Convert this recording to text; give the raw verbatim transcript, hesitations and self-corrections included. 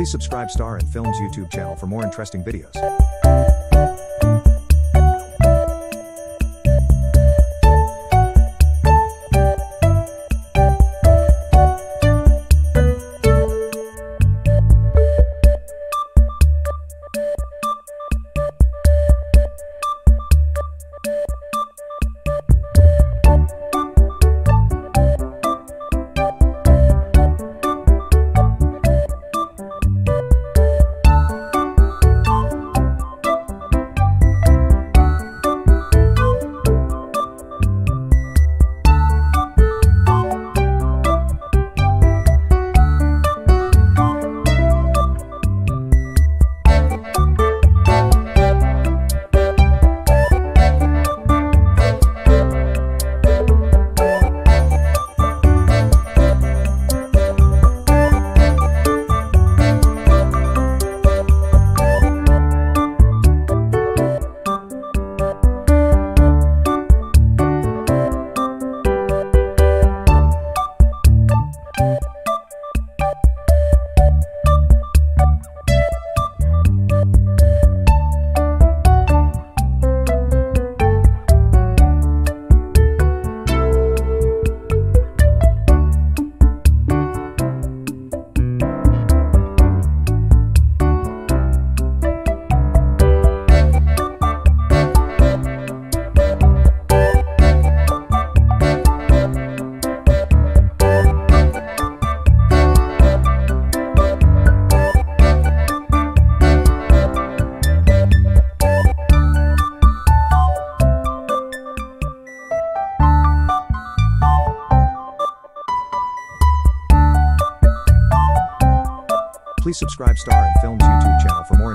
Please subscribe Star and Film's YouTube channel for more interesting videos. Please subscribe Star and Film's YouTube channel for more